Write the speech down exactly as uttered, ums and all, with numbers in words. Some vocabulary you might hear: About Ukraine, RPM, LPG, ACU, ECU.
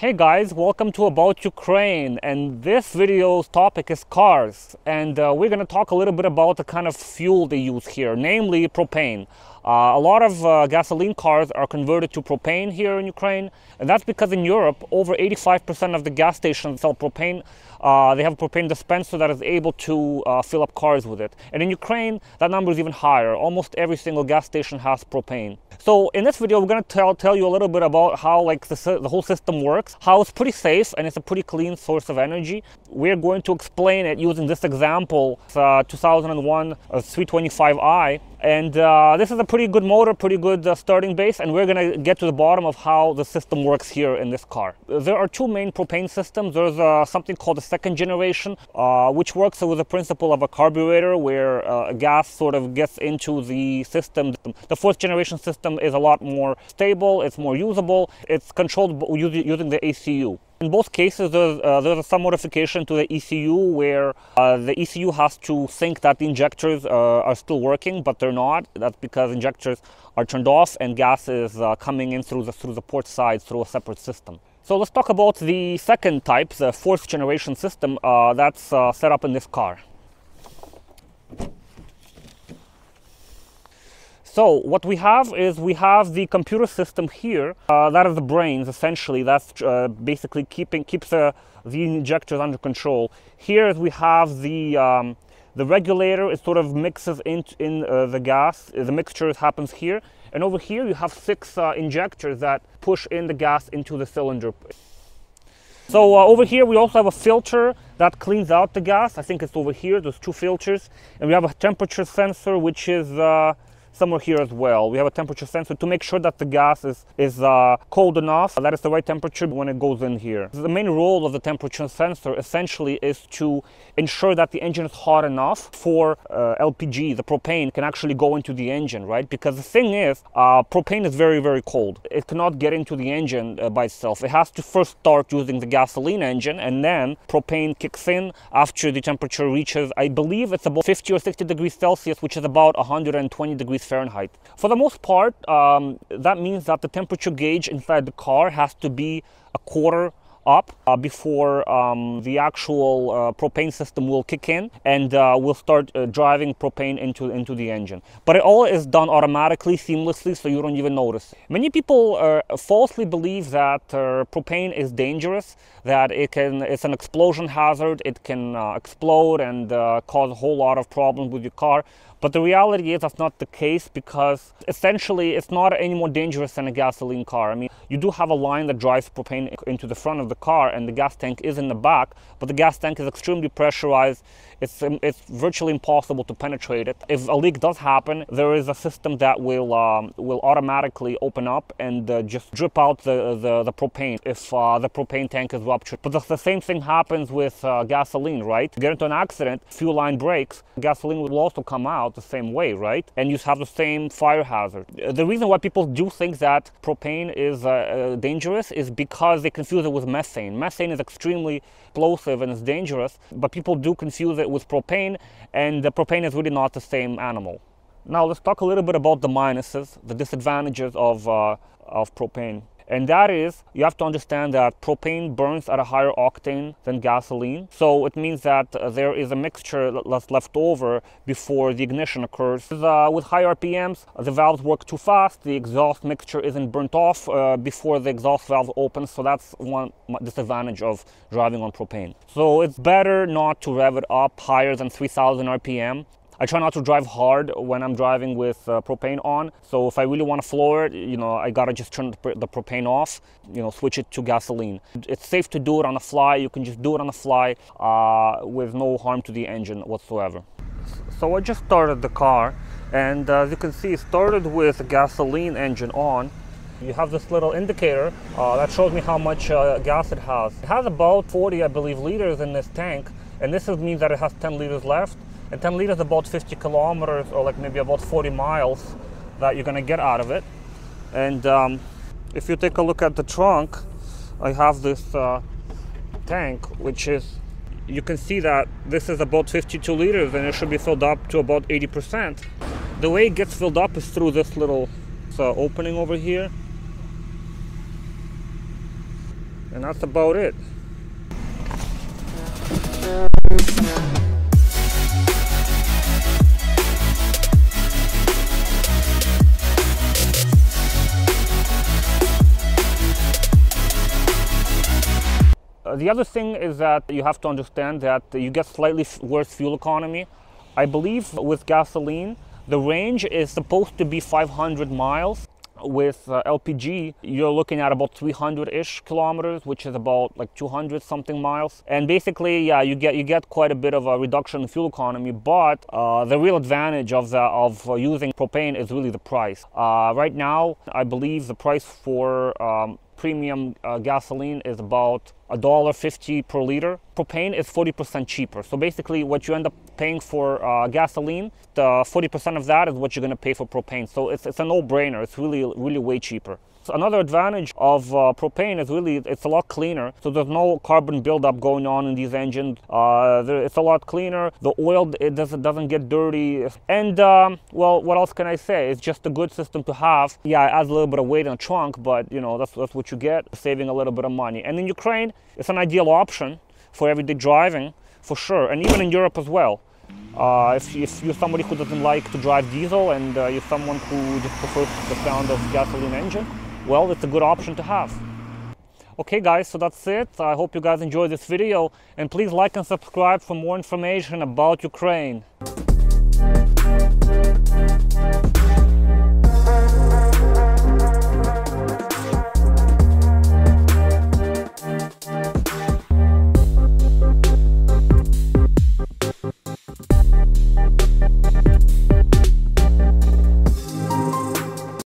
Hey guys, welcome to About Ukraine, and this video's topic is cars, and uh, we're going to talk a little bit about the kind of fuel they use here, namely propane. Uh, a lot of uh, gasoline cars are converted to propane here in Ukraine, and that's because in Europe over eighty-five percent of the gas stations sell propane. Uh, they have a propane dispenser that is able to uh, fill up cars with it, and in Ukraine that number is even higher. Almost every single gas station has propane. So in this video we're going to tell, tell you a little bit about how like the, the whole system works, how it's pretty safe and it's a pretty clean source of energy. We're going to explain it using this example, it's a two thousand one three twenty-five i, and uh, this is a pretty good motor, pretty good uh, starting base, and we're going to get to the bottom of how the system works here in this car. There are two main propane systems. There's uh, something called the second generation, uh, which works with the principle of a carburetor where uh, gas sort of gets into the system. The fourth generation system is a lot more stable, it's more usable, it's controlled using the A C U. In both cases, there's, uh, there's some modification to the E C U where uh, the E C U has to think that the injectors uh, are still working, but they're not. That's because injectors are turned off and gas is uh, coming in through the, through the port side through a separate system. So let's talk about the second type, the fourth generation system uh, that's uh, set up in this car. So what we have is we have the computer system here, uh, that is the brains essentially, that's uh, basically keeping keeps uh, the injectors under control. Here we have the, um, the regulator, it sort of mixes in, in uh, the gas, the mixture happens here, and over here you have six uh, injectors that push in the gas into the cylinder. So uh, over here we also have a filter that cleans out the gas. I think it's over here, there's two filters, and we have a temperature sensor which is uh, somewhere here as well. We have a temperature sensor to make sure that the gas is, is uh, cold enough, that it's the right temperature when it goes in here. The main role of the temperature sensor essentially is to ensure that the engine is hot enough for uh, L P G, the propane, can actually go into the engine, right? Because the thing is, uh, propane is very, very cold. It cannot get into the engine uh, by itself. It has to first start using the gasoline engine, and then propane kicks in after the temperature reaches, I believe it's about fifty or sixty degrees Celsius, which is about one hundred twenty degrees Fahrenheit. For the most part, um, that means that the temperature gauge inside the car has to be a quarter up uh, before um, the actual uh, propane system will kick in and uh, will start uh, driving propane into into the engine. But it all is done automatically, seamlessly, so you don't even notice. Many people uh, falsely believe that uh, propane is dangerous, that it can it's an explosion hazard, it can uh, explode and uh, cause a whole lot of problems with your car. But the reality is that's not the case, because essentially it's not any more dangerous than a gasoline car. I mean, you do have a line that drives propane into the front of the car and the gas tank is in the back, but the gas tank is extremely pressurized. It's, it's virtually impossible to penetrate it. If a leak does happen, there is a system that will, um, will automatically open up and uh, just drip out the, the, the propane if uh, the propane tank is ruptured. But the, the same thing happens with uh, gasoline, right? You get into an accident, fuel line breaks, gasoline will also come out the same way, right? And you have the same fire hazard. The reason why people do think that propane is uh, uh, dangerous is because they confuse it with methane. Methane is extremely explosive and it's dangerous, but people do confuse it with propane, and the propane is really not the same animal. Now let's talk a little bit about the minuses, the disadvantages of, uh, of propane. And that is, you have to understand that propane burns at a higher octane than gasoline. So it means that uh, there is a mixture that's left over before the ignition occurs. Uh, with high R P Ms, the valves work too fast, the exhaust mixture isn't burnt off uh, before the exhaust valve opens. So that's one disadvantage of driving on propane. So it's better not to rev it up higher than three thousand R P M. I try not to drive hard when I'm driving with uh, propane on, so if I really want to floor it, you know, I gotta just turn the propane off, you know, switch it to gasoline. It's safe to do it on the fly, you can just do it on the fly uh, with no harm to the engine whatsoever. So I just started the car, and uh, as you can see, it started with a gasoline engine on. You have this little indicator uh, that shows me how much uh, gas it has. It has about forty, I believe, liters in this tank, and this means that it has ten liters left. And ten liters is about fifty kilometers, or like maybe about forty miles that you're gonna get out of it. And um, if you take a look at the trunk, I have this uh, tank, which is, you can see that this is about fifty-two liters and it should be filled up to about eighty percent. The way it gets filled up is through this little uh, opening over here. And that's about it. The other thing is that you have to understand that you get slightly worse fuel economy. I believe with gasoline, the range is supposed to be five hundred miles. With uh, L P G, you're looking at about three hundred-ish kilometers, which is about like two hundred something miles. And basically, yeah, you get you get quite a bit of a reduction in fuel economy. But uh, the real advantage of the, of uh, using propane is really the price. Uh, right now, I believe the price for um, premium uh, gasoline is about a dollar fifty per liter. Propane is forty percent cheaper. So basically what you end up paying for uh, gasoline, the forty percent of that is what you're going to pay for propane. So it's, it's a no-brainer. It's really, really way cheaper. So another advantage of uh, propane is really it's a lot cleaner. So there's no carbon buildup going on in these engines. Uh, there, it's a lot cleaner. The oil, it doesn't, doesn't get dirty. And um, well, what else can I say? It's just a good system to have. Yeah, it adds a little bit of weight in the trunk, but you know, that's, that's what you get, saving a little bit of money. And in Ukraine, it's an ideal option for everyday driving, for sure, and even in Europe as well. Uh, if, if you're somebody who doesn't like to drive diesel and uh, you're someone who just prefers the sound of gasoline engine, well, it's a good option to have. Okay guys, so that's it. I hope you guys enjoyed this video, and please like and subscribe for more information about Ukraine.